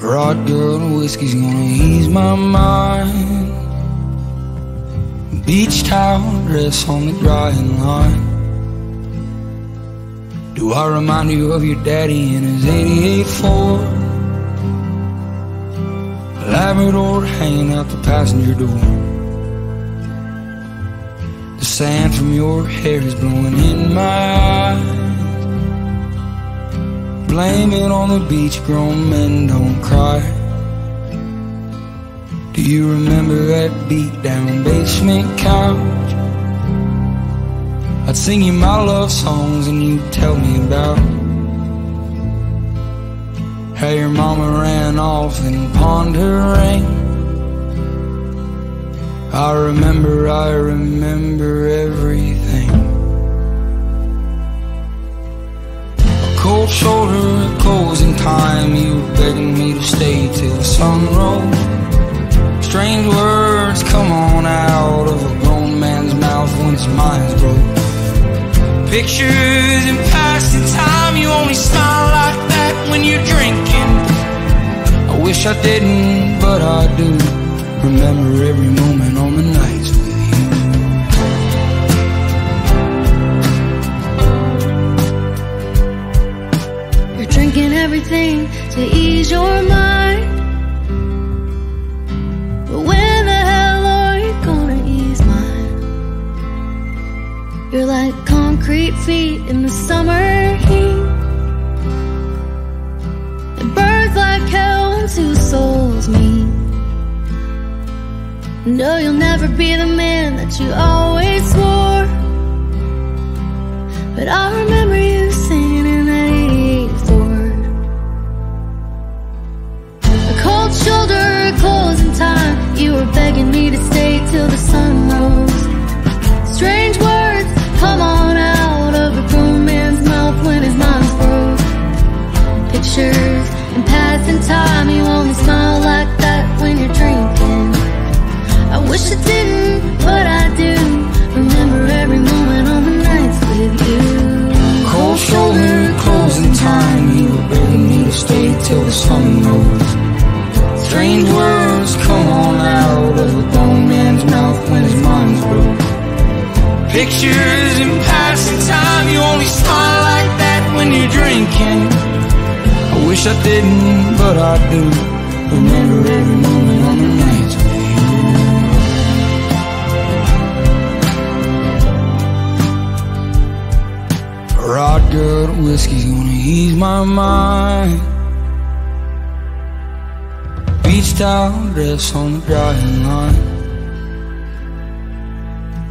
Rod, girl, and whiskey's gonna ease my mind. Beach towel, dress on the drying line. Do I remind you of your daddy in his 88 Ford? Labrador hanging out the passenger door. The sand from your hair is blowing in my eyes. Blame it on the beach, grown men don't cry. Do you remember that beat down basement couch? I'd sing you my love songs and you'd tell me about how your mama ran off and pawned her ring. I remember everything. Cold shoulder, closing time, you begging me to stay till the sun rose. Strange words come on out of a grown man's mouth when his mind's broke. Pictures and passing time, you only smile like that when you're drinking. I wish I didn't, but I do. Remember every moment on the nights with you. Drinking everything to ease your mind, but when the hell are you gonna ease mine? You're like concrete feet in the summer heat. It burns like hell when two souls meet. No, you'll never be the man that you always swore, but I remember you singing in that 88 Ford. Cold shoulder, closing time, you were begging me to stay till the sun rose. Strange words come on out of a grown man's mouth when his mind's broke. Pictures and passing time, you only smile like that when you're drinking. I wish I didn't, but I do. Remember every moment on the nights with you. Cold shoulder, closing time, you were begging me to stay till the sun rose. Strange words come on out of a grown man's mouth when his mind's broke. Pictures and passing time, you only smile like that when you're drinking. I wish I didn't, but I do. Remember every moment on the nights with you. Rod, girl, whiskey's gonna ease my mind. Beach towel, dress on the drying line.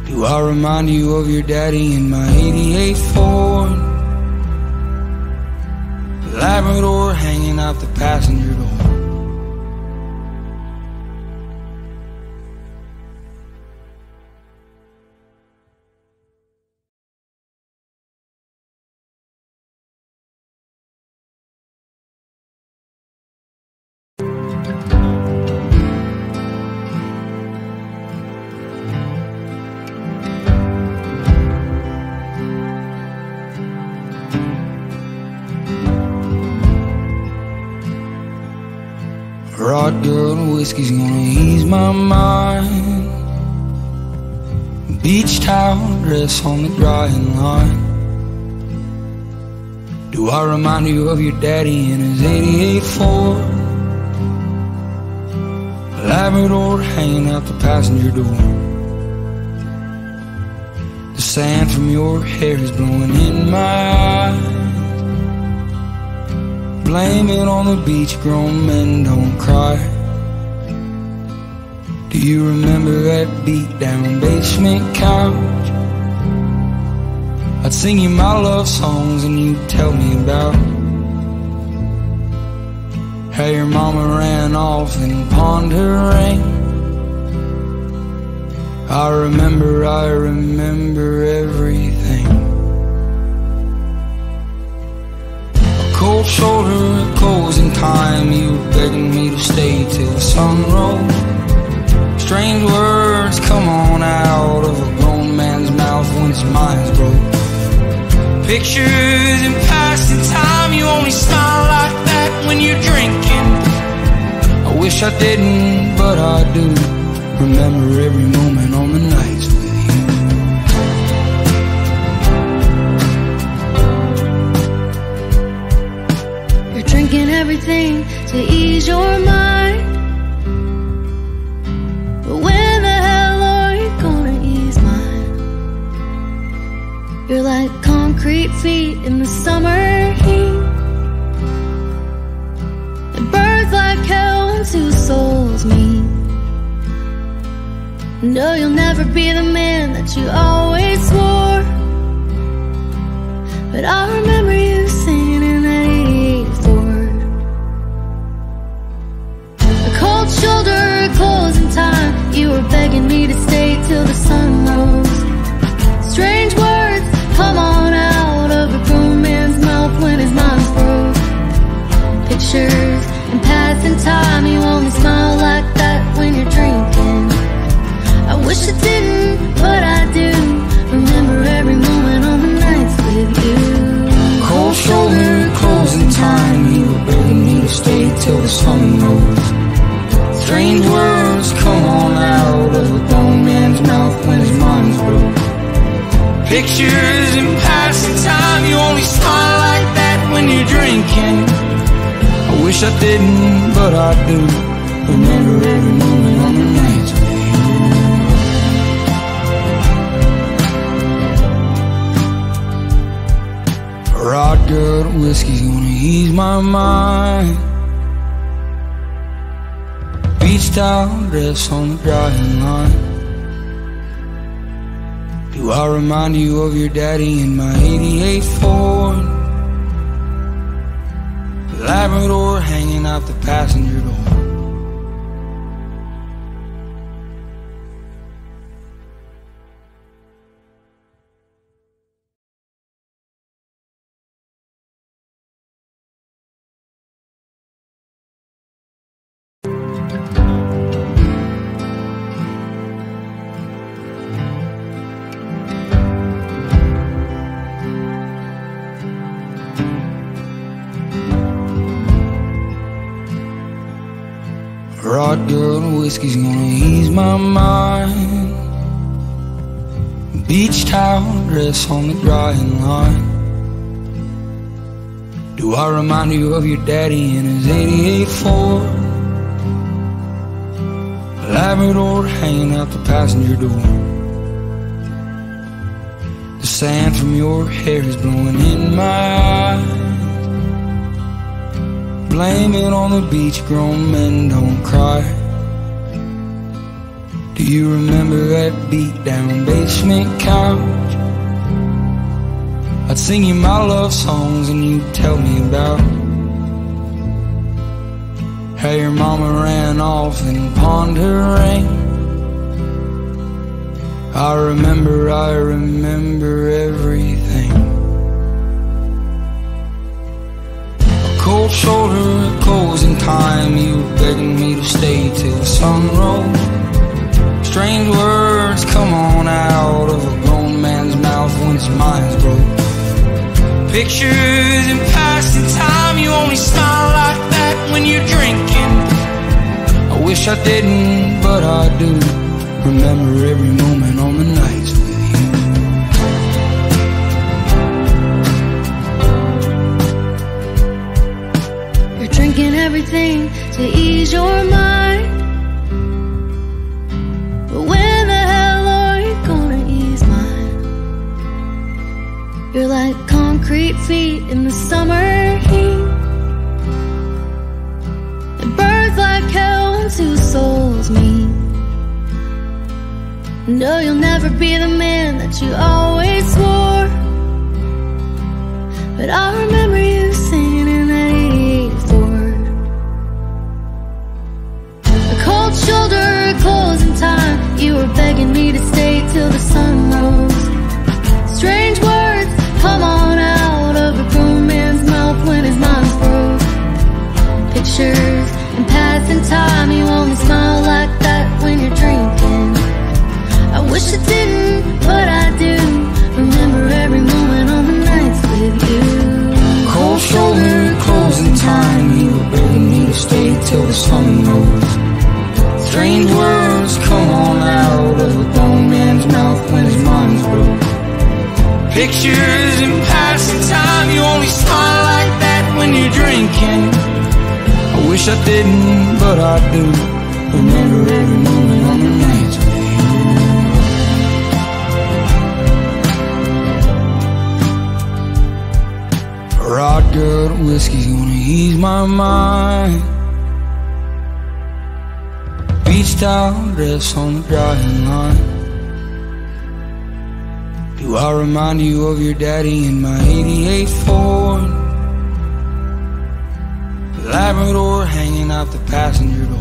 Do I remind you of your daddy in my 88 Ford? Labrador hanging out the passenger door. Rod, girl, and whiskey's gonna ease my mind. Beach towel, dress on the drying line. Do I remind you of your daddy in his 88 Ford? Labrador hanging out the passenger door. The sand from your hair is blowing in my eyes. Blame it on the beach, grown men don't cry. Do you remember that beat down basement couch? I'd sing you my love songs and you'd tell me about how your mama ran off and pawned her ring. I remember everything. Cold shoulder, closing time, you were begging me to stay till the sun rose. Strange words come on out of a grown man's mouth when his mind's broke. Pictures and passing time, you only smile like that when you're drinking. wish I didn't, but I do. Remember every moment on the nights with you. You're drinking everything to ease your mind, but when the hell are you gonna ease mine? You're like concrete feet in the summer heat, it burns like hell when two souls meet. No, you'll never be the man that you always swore, but I remember you singing in that 84. A cold shoulder, closing time, you were begging me to stay till the sun rose. Strange words come on out of a grown man's mouth when his mind's broke. Pictures and passing time, you only smile like that when you're drinking. I wish I didn't, but I do. Remember every moment on the nights with you. Cold shoulder, closing time, you were begging me to stay till the sun rose. Strange words come on out of a grown man's mouth when his mind's broke. Pictures and passing time, you only smile like that when you're drinking. I wish I didn't, but I do. Remember every moment on the nights with you. Rod girl, whiskey's gonna ease my mind. Beach towel dress on the drying line. Do I remind you of your daddy in my 88 Ford? Labrador hanging out the passenger door. Rod girl, whiskey's gonna ease my mind. Beach towel dress on the drying line. Do I remind you of your daddy in his 88 Ford? Labrador hanging out the passenger door. The sand from your hair is blowing in my eyes. Blame it on the beach, grown men don't cry. Do you remember that beat down basement couch? I'd sing you my love songs and you'd tell me about how your mama ran off and pawned her ring. I remember everything. Cold shoulder, closing time, you were begging me to stay till the sun rose. Strange words come on out of a grown man's mouth when his mind's broke. Pictures and passing time, you only smile like that when you're drinking. I wish I didn't, but I do. Remember every moment on the nights with you. Drinking everything to ease your mind, but when the hell are you gonna ease mine? You're like concrete feet in the summer heat, it burns like hell when two souls meet. No, you'll never be the man that you always swore, but I remember you singing in that 84. Cold shoulder, closing time, you were begging me to stay till the sun rose. Strange words come on out of a grown man's mouth when his mind's broke. Pictures and passing time, you only smile like that when you're drinking. I wish I didn't, but I do. Remember every moment on the nights with you. Cold shoulder, closing time, you were begging me to stay till the sun rose. pictures and passing time. You only smile like that when you're drinking. I wish I didn't, but I do. Remember every moment on the nights with you. A rod girl of whiskey's gonna ease my mind. Beach towel dress on the drying line. Do I remind you of your daddy in my 88 Ford? The Labrador hanging out the passenger door.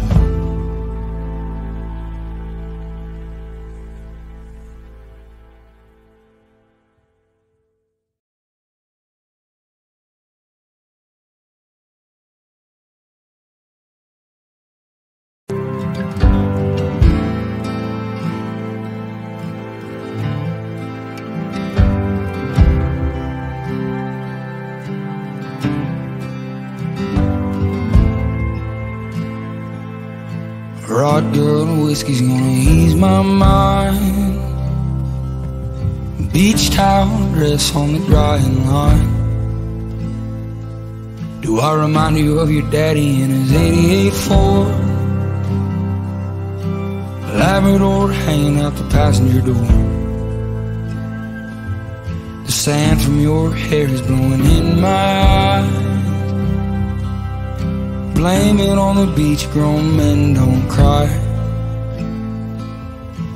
Rod girl and whiskey's gonna ease my mind. Beach towel dress on the drying line. Do I remind you of your daddy in his 88 Ford? Labrador hanging out the passenger door. The sand from your hair is blowing in my eyes. Blame it on the beach, grown men don't cry.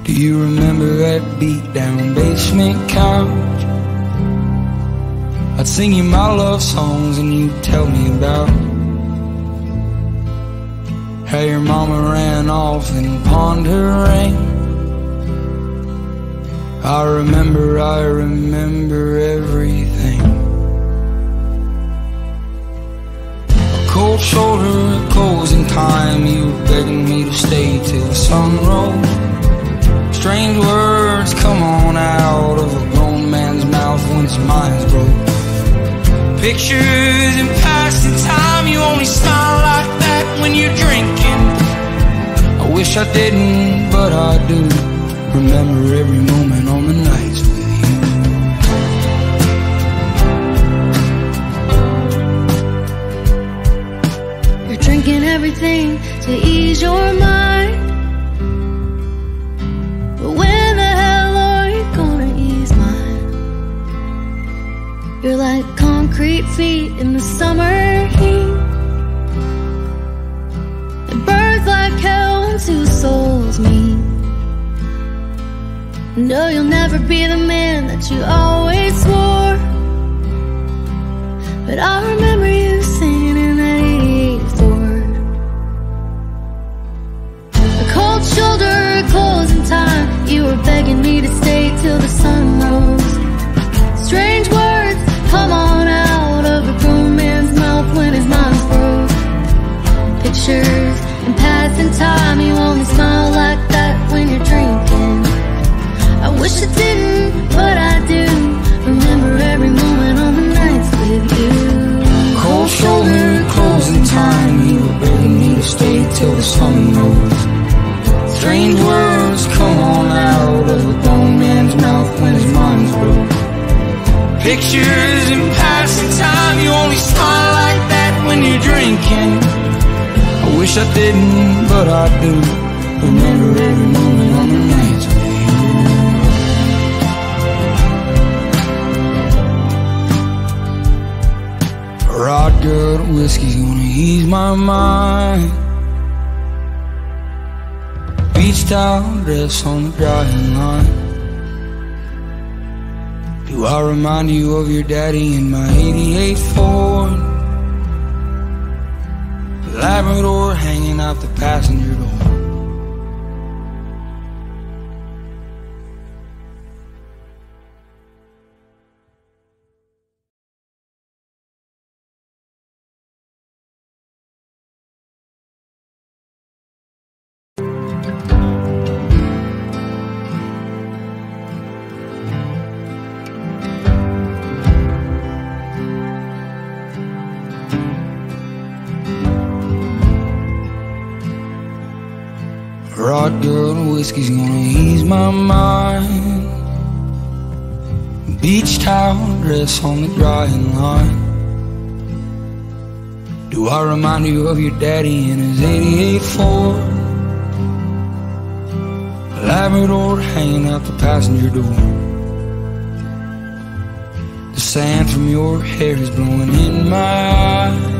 Do you remember that beat down basement couch? I'd sing you my love songs and you'd tell me about how your mama ran off and pawned her ring. I remember everything. Cold shoulder, closing time. You begging me to stay till the sun rose. Strange words come on out of a grown man's mouth when his mind's broke. Pictures and passing time. You only smile like that when you're drinking. I wish I didn't, but I do. Remember every moment on the nights with you. Drinking everything to ease your mind. But when the hell are you gonna ease mine? You're like concrete feet in the summer heat. It burns like hell when two souls meet. No, you'll never be the man that you always swore. But I remember you singing in that shoulder, closing time. You were begging me to stay till the sun rose. Strange words come on out of a grown man's mouth when his mind's broke. Pictures and passing time. You only smile like that when you're drinking. I wish I didn't, but I do. Remember every moment on the nights with you. Cold shoulder, closing time. You were begging me to stay till the sun rose. Strange words come on out of a grown man's mouth when his mind's broke. Pictures and passing time. You only smile like that when you're drinking. I wish I didn't, but I do. Remember every moment on the nights with you. A rod girl of whiskey's gonna ease my mind. Beach towel dress on the drying line. Do I remind you of your daddy in my 88 Ford? The Labrador hanging out the passenger door. Rod girl and whiskey's gonna ease my mind. beach towel, dress on the drying line. Do I remind you of your daddy in his 88 Ford? Labrador hanging out the passenger door. The sand from your hair is blowing in my eyes.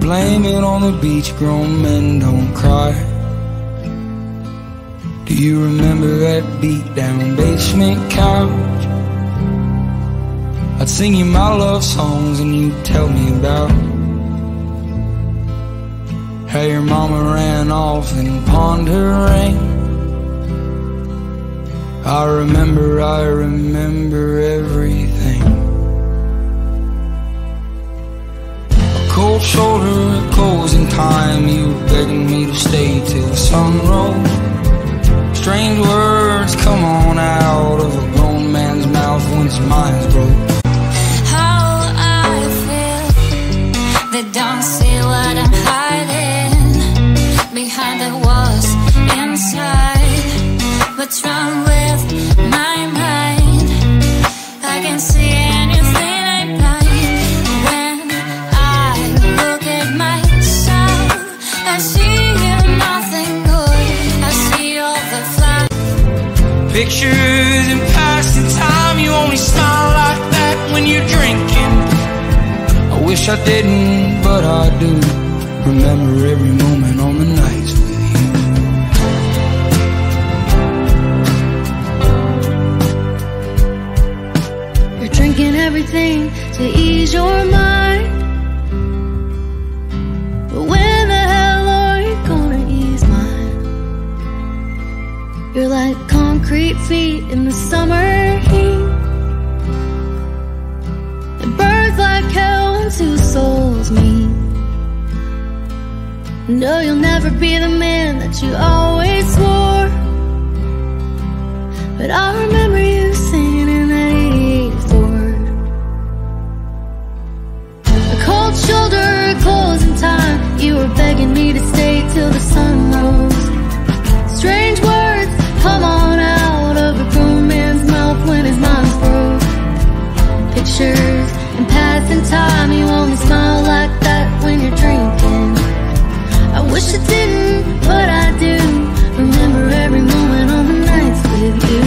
Blame it on the beach, grown men don't cry. Do you remember that beat down basement couch? I'd sing you my love songs and you'd tell me about how your mama ran off and pawned her ring. I remember everything. A cold shoulder, a closing time, you begging me to stay till the sun rose. Strange words come on out of a grown man's mouth when his mind's broke. How I feel, they don't see what I'm hiding behind the walls inside. What's wrong with my mind? I can see anything I like. When I look at myself, I see nothing good. I see all the flowers, pictures and passing time. You only smile like that when you're drinking. I wish I didn't, but I do. Remember every moment on the nights with you. You're drinking everything to ease your mind, but when the hell are you gonna ease mine? You're like concrete feet in the summer heat, and burns like hell when two souls meet. No, you'll never be the man that you always swore, but I remember you singing in '84. A cold shoulder, a closing time, you were begging me to stay till the sun rose. Strange words come on out of a grown man's mouth when his mind's broke. Pictures and passing time, you only smile like that when you're drinking. I wish I didn't, but I do. Remember every moment on the nights with you.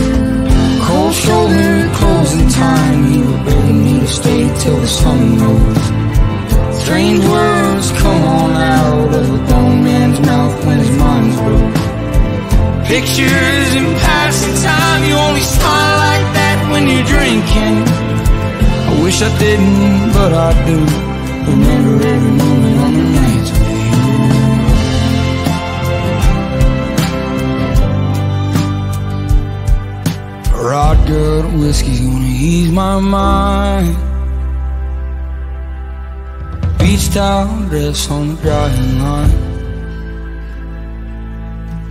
Cold shoulder, closing time, you were begging me to stay till the sun rose. Strange words come on out of a grown man's mouth when his mind's broke. Pictures and passing time, you only smile like that when you're drinking. I wish I didn't, but I do. Remember every moment on the nights with you. A rod girl to whiskey's gonna ease my mind. Beach towel, dress on the drying line.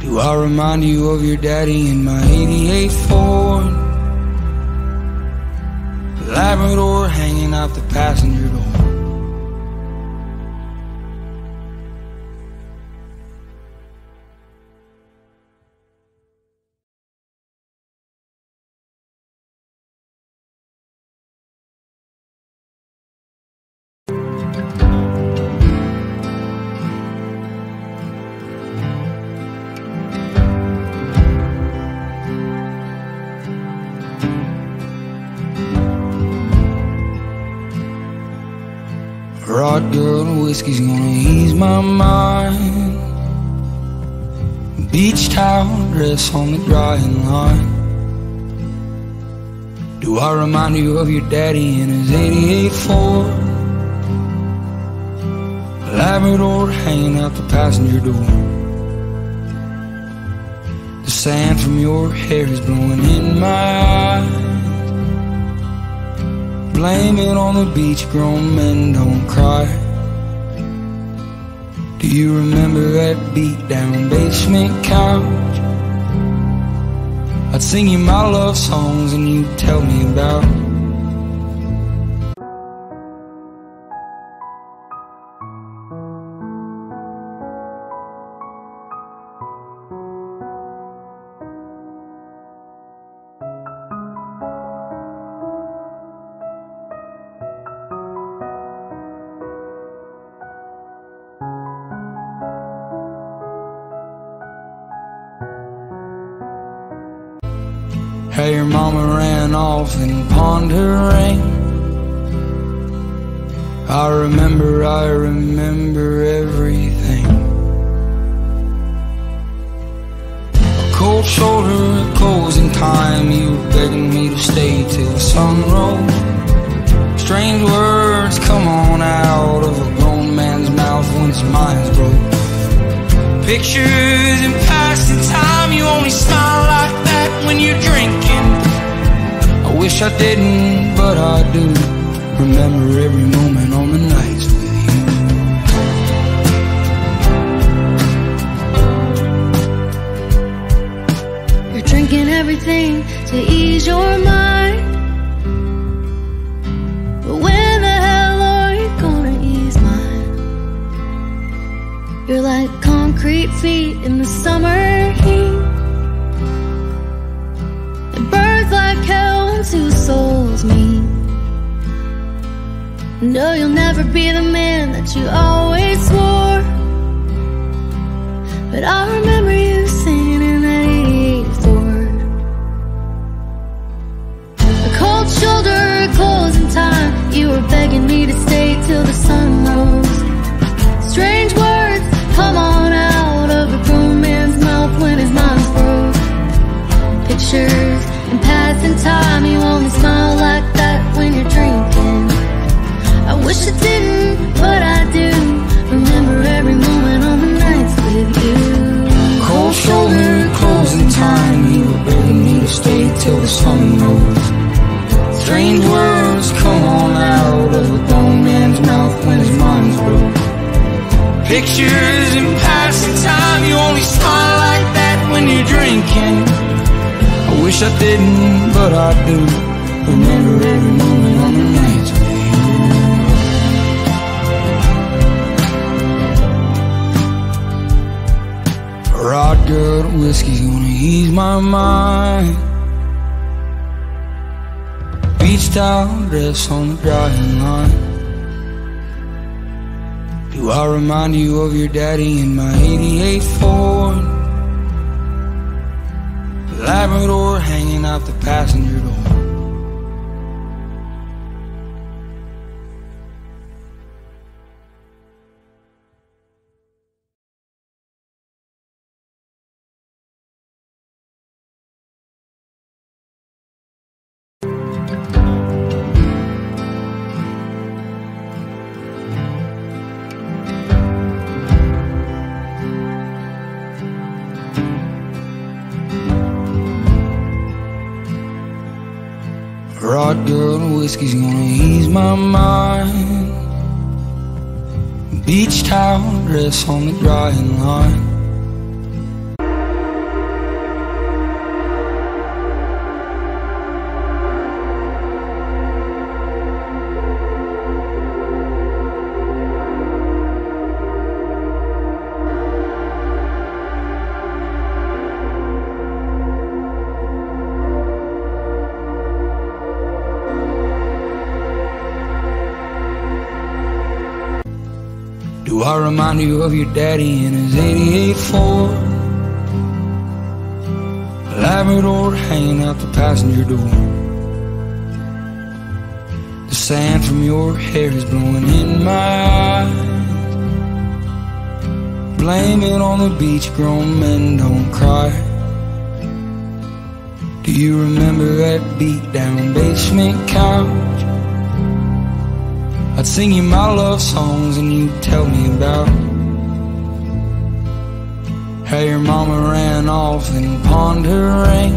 Do I remind you of your daddy in my 88 Ford? Labrador hanging out the passenger door. Rod girl and whiskey's gonna ease my mind. Beach towel, dress on the drying line. Do I remind you of your daddy in his 88 Ford? Labrador hanging out the passenger door. The sand from your hair is blowing in my eyes. Blame it on the beach, grown men don't cry. Do you remember that beat down basement couch? I'd sing you my love songs and you'd tell me about. How your mama ran off and pawned her ring. I remember everything. A cold shoulder, a closing time. You were begging me to stay till the sun rose. Strange words come on out of a grown man's mouth when his mind's broke. Pictures and past in time. You only smile like that when you're drinking. I wish I didn't, but I do. Remember every moment on the nights with you. You're drinking everything to ease your mind. But when the hell are you gonna ease mine? You're like concrete feet in the summer heat. It burns like hell when two souls meet. No, you'll never be the man that you always swore. But I remember you singing in '84. A cold shoulder, a closing time. You were begging me to stay till the sun rose. Strange words come on out of a grown man's mouth when his mind's broke. Pictures and passing time. You only smile like that when you're drinking. I wish I didn't, but I do. Remember every moment on the nights with you. Cold shoulder, closing time. You were begging me to stay till the sun rose. Strange words come on out of a grown man's mouth when his mind's broke. Pictures and passing time. You only smile like that when you're drinking. I wish I didn't, but I do. Remember every moment on the nights with you. A rod girl to whiskey's gonna ease my mind. Beach towel dress on the drying line. Do I remind you of your daddy in my '88 Ford? The Labrador hanging out the passenger door. Rod girl and whiskey's gonna ease my mind. Beach towel dress on the drying line. Do I remind you of your daddy in his '88 Ford? A Labrador hanging out the passenger door. The sand from your hair is blowing in my eyes. Blame it on the beach, grown men don't cry. Do you remember that beat down basement couch? I'd sing you my love songs and you'd tell me about how your mama ran off and pawned her ring.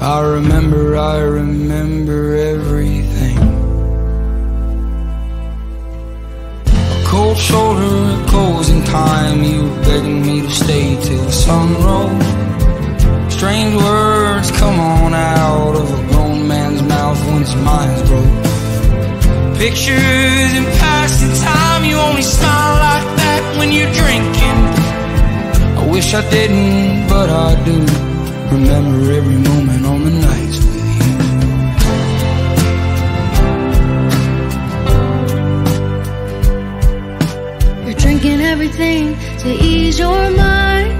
I remember everything. A cold shoulder, a closing time. You were begging me to stay till the sun rose. Strange words come on out of a grown man's mouth when his mind's broke. Pictures and passing time. You only smile like that when you're drinking. I wish I didn't, but I do. Remember every moment on the nights with you. You're drinking everything to ease your mind.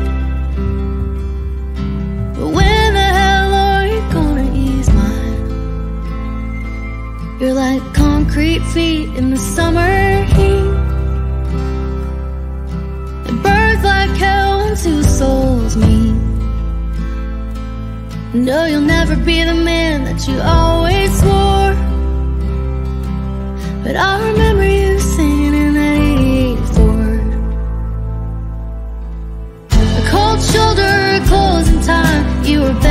But when You're like concrete feet in the summer heat. It burns like hell when two souls meet. No, you'll never be the man that you always swore, but I remember you singing in that 88 Ford. A cold shoulder, a closing time. You were back